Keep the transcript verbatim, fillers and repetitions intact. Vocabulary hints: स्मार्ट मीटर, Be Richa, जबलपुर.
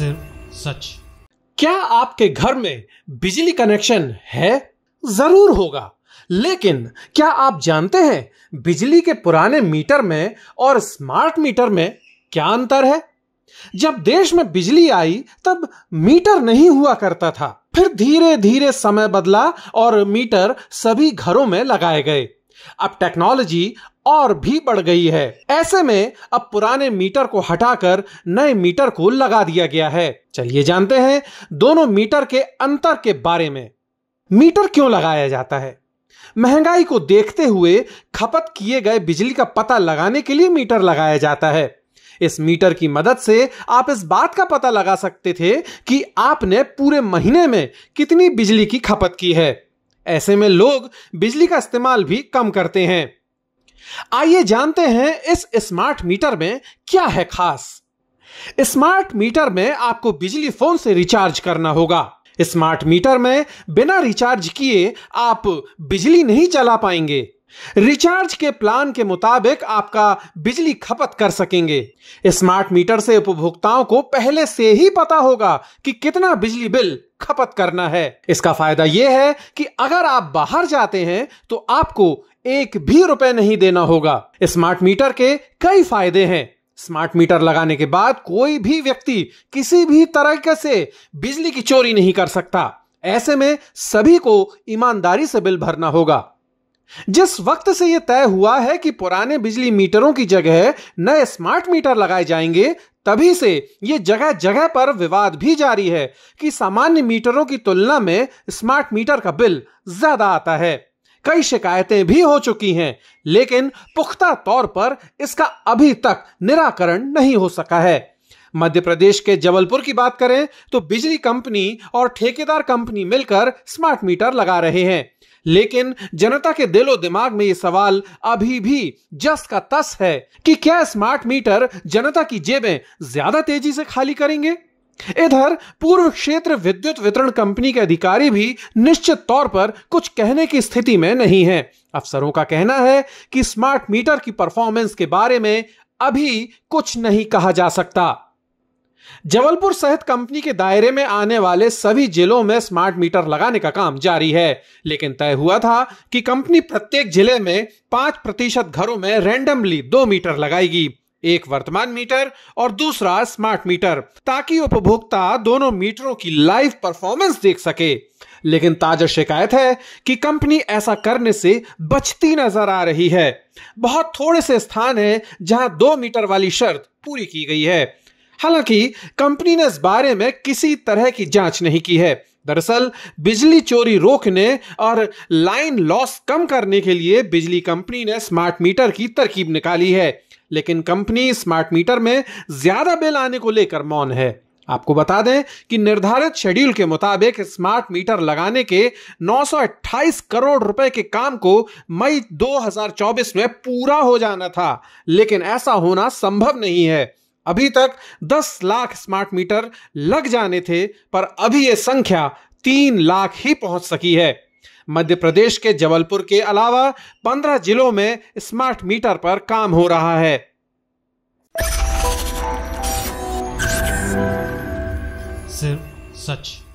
सिर्फ सच। क्या आपके घर में बिजली कनेक्शन है? जरूर होगा, लेकिन क्या आप जानते हैं बिजली के पुराने मीटर में और स्मार्ट मीटर में क्या अंतर है? जब देश में बिजली आई तब मीटर नहीं हुआ करता था, फिर धीरे धीरे समय बदला और मीटर सभी घरों में लगाए गए। अब टेक्नोलॉजी और भी बढ़ गई है, ऐसे में अब पुराने मीटर को हटाकर नए मीटर को लगा दिया गया है। चलिए जानते हैं दोनों मीटर के अंतर के बारे में। मीटर क्यों लगाया जाता है? महंगाई को देखते हुए खपत किए गए बिजली का पता लगाने के लिए मीटर लगाया जाता है। इस मीटर की मदद से आप इस बात का पता लगा सकते थे कि आपने पूरे महीने में कितनी बिजली की खपत की है। ऐसे में लोग बिजली का इस्तेमाल भी कम करते हैं। आइए जानते हैं इस स्मार्ट मीटर में क्या है खास। स्मार्ट मीटर में आपको बिजली फोन से रिचार्ज करना होगा। स्मार्ट मीटर में बिना रिचार्ज किए आप बिजली नहीं चला पाएंगे। रिचार्ज के प्लान के मुताबिक आपका बिजली खपत कर सकेंगे। स्मार्ट मीटर से उपभोक्ताओं को पहले से ही पता होगा कि कितना बिजली बिल खपत करना है। इसका फायदा यह है कि अगर आप बाहर जाते हैं तो आपको एक भी रुपए नहीं देना होगा। स्मार्ट मीटर के कई फायदे हैं। स्मार्ट मीटर लगाने के बाद कोई भी व्यक्ति किसी भी तरीके से बिजली की चोरी नहीं कर सकता। ऐसे में सभी को ईमानदारी से बिल भरना होगा। जिस वक्त से यह तय हुआ है कि पुराने बिजली मीटरों की जगह नए स्मार्ट मीटर लगाए जाएंगे, तभी से यह जगह जगह पर विवाद भी जारी है कि सामान्य मीटरों की तुलना में स्मार्ट मीटर का बिल ज्यादा आता है। कई शिकायतें भी हो चुकी हैं, लेकिन पुख्ता तौर पर इसका अभी तक निराकरण नहीं हो सका है। मध्य प्रदेश के जबलपुर की बात करें तो बिजली कंपनी और ठेकेदार कंपनी मिलकर स्मार्ट मीटर लगा रहे हैं, लेकिन जनता के दिलो दिमाग में यह सवाल अभी भी जस का तस है कि क्या स्मार्ट मीटर जनता की जेबें ज्यादा तेजी से खाली करेंगे। इधर पूर्व क्षेत्र विद्युत वितरण कंपनी के अधिकारी भी निश्चित तौर पर कुछ कहने की स्थिति में नहीं है। अफसरों का कहना है कि स्मार्ट मीटर की परफॉर्मेंस के बारे में अभी कुछ नहीं कहा जा सकता। जबलपुर सहित कंपनी के दायरे में आने वाले सभी जिलों में स्मार्ट मीटर लगाने का काम जारी है, लेकिन तय हुआ था कि कंपनी प्रत्येक जिले में पांच प्रतिशत घरों में रैंडमली दो मीटर लगाएगी, एक वर्तमान मीटर और दूसरा स्मार्ट मीटर, ताकि उपभोक्ता दोनों मीटरों की लाइव परफॉर्मेंस देख सके। लेकिन ताजा शिकायत है कि कंपनी ऐसा करने से बचती नजर आ रही है। बहुत थोड़े से स्थान है जहां दो मीटर वाली शर्त पूरी की गई है। हालांकि कंपनी ने इस बारे में किसी तरह की जांच नहीं की है। दरअसल बिजली चोरी रोकने और लाइन लॉस कम करने के लिए बिजली कंपनी ने स्मार्ट मीटर की तरकीब निकाली है, लेकिन कंपनी स्मार्ट मीटर में ज्यादा बिल आने को लेकर मौन है। आपको बता दें कि निर्धारित शेड्यूल के मुताबिक स्मार्ट मीटर लगाने के नौ सौ अट्ठाईस करोड़ रुपए के काम को मई दो हज़ार चौबीस में पूरा हो जाना था, लेकिन ऐसा होना संभव नहीं है। अभी तक दस लाख स्मार्ट मीटर लग जाने थे, पर अभी यह संख्या तीन लाख ही पहुंच सकी है। मध्य प्रदेश के जबलपुर के अलावा पंद्रह जिलों में स्मार्ट मीटर पर काम हो रहा है। सिर्फ सच।